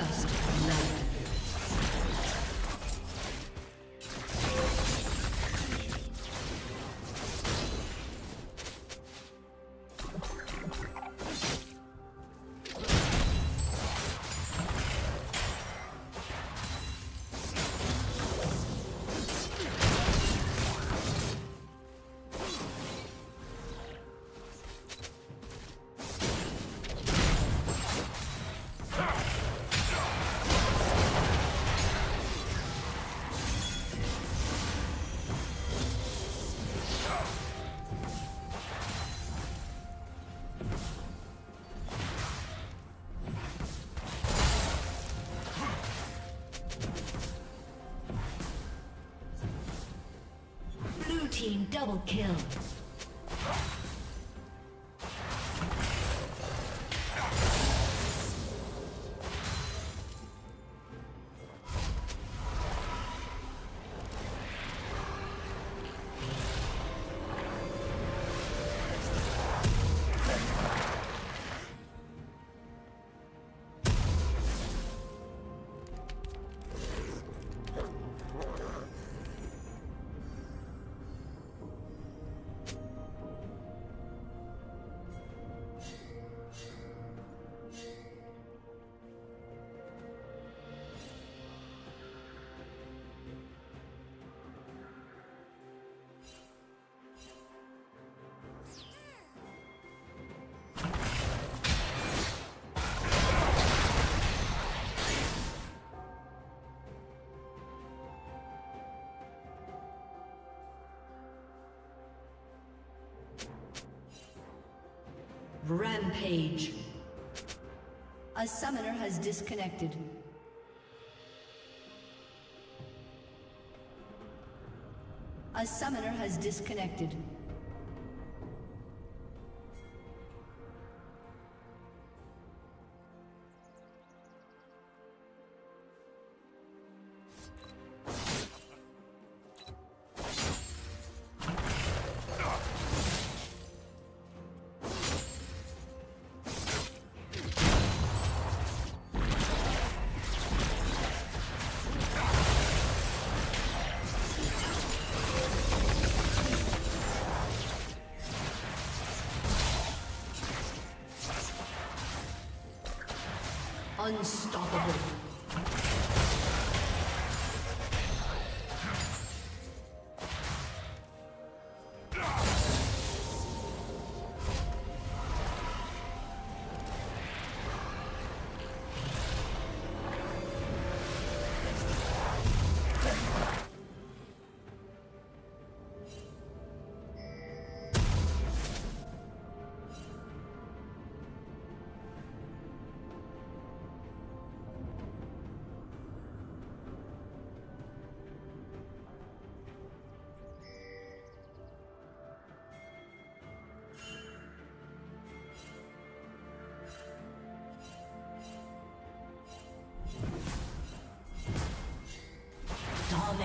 First love. Double kill. Rampage. A summoner has disconnected. A summoner has disconnected. Unstoppable.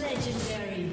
Legendary.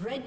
Red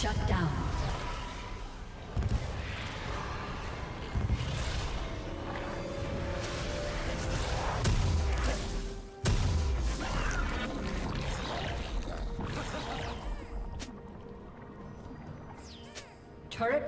Shut down. Turret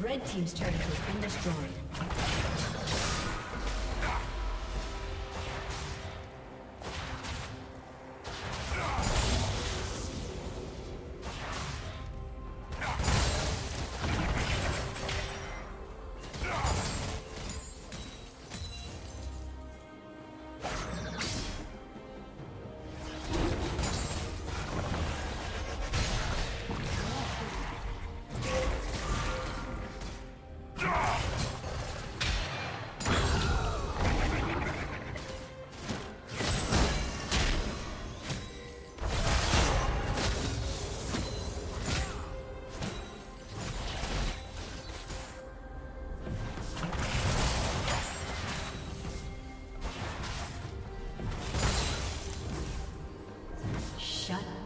Red Team's turret has been destroyed.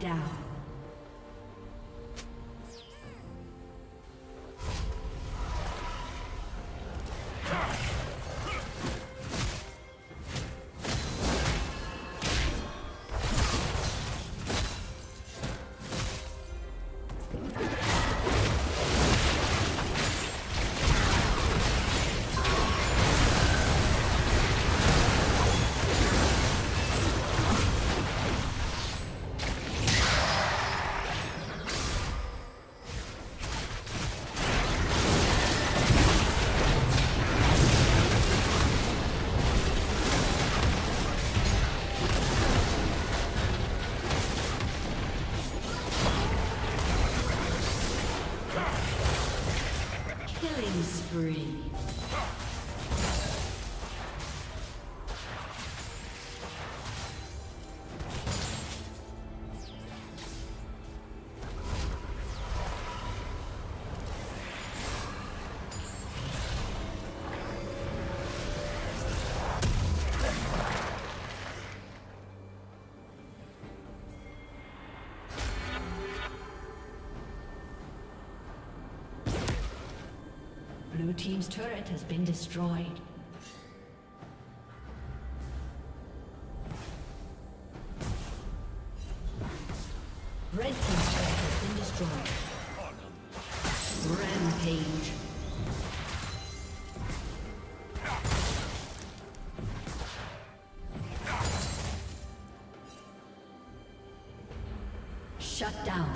down. Blue team's turret has been destroyed. Red team's turret has been destroyed. Rampage. Shut down.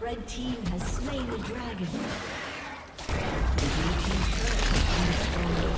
The red team has slain the dragon. The blue team's turret has been destroyed.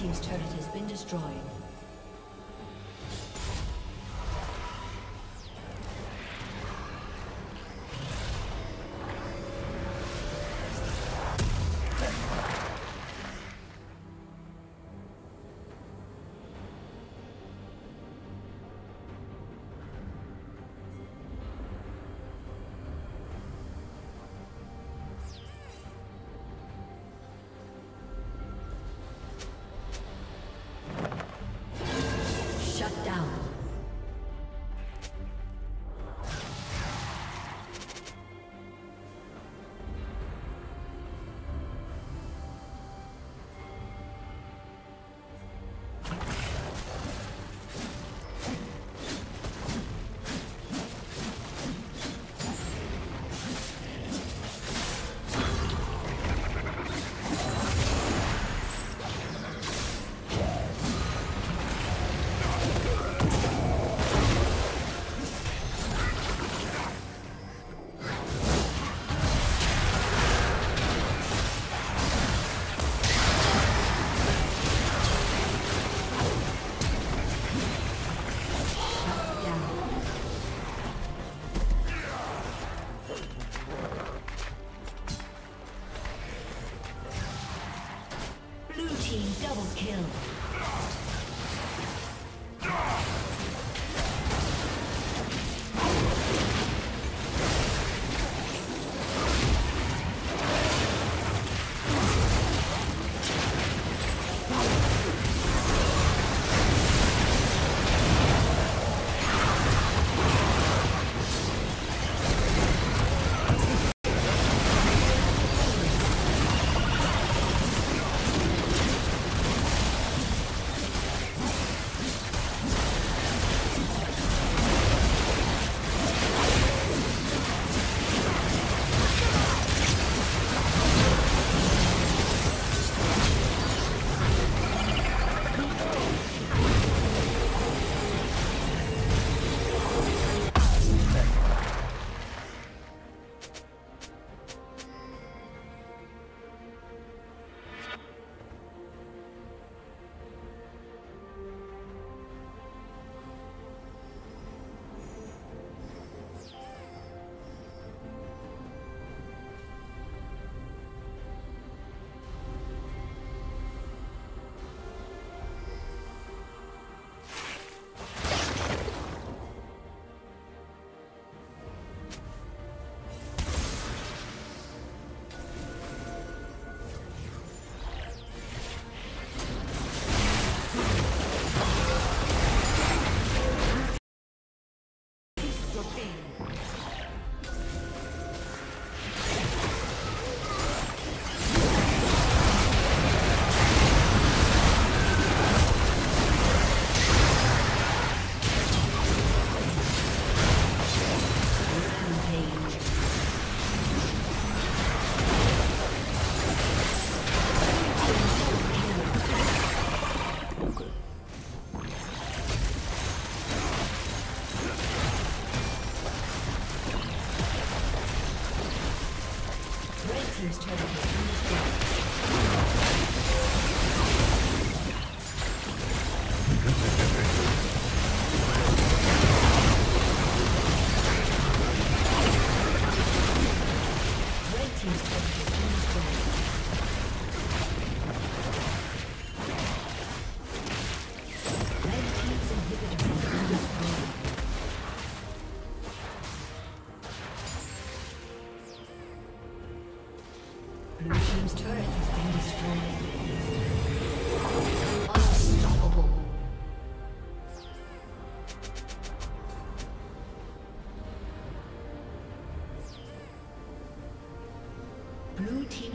team's turret has been destroyed.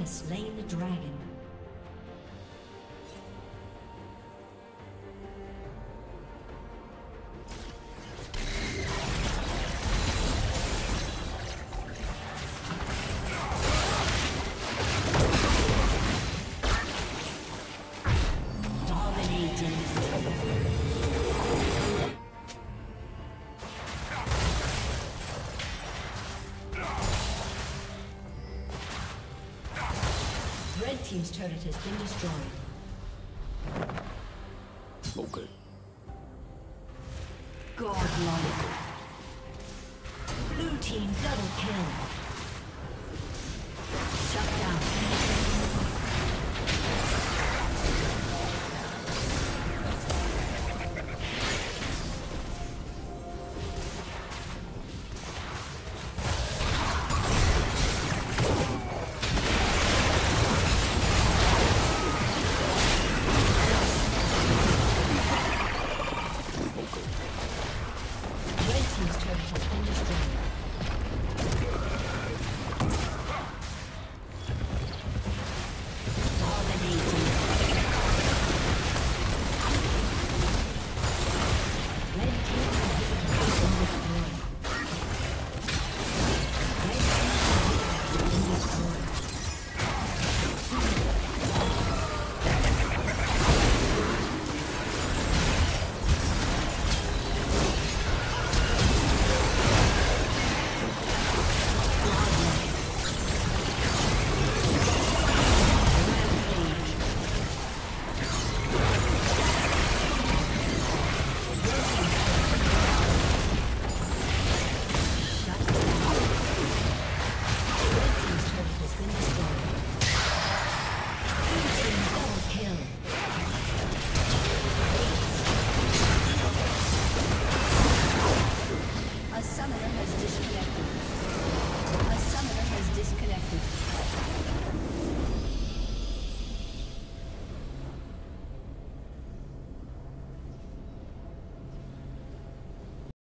Slain the dragon. Team's turret has been destroyed. smoker. God, Blue team double kill.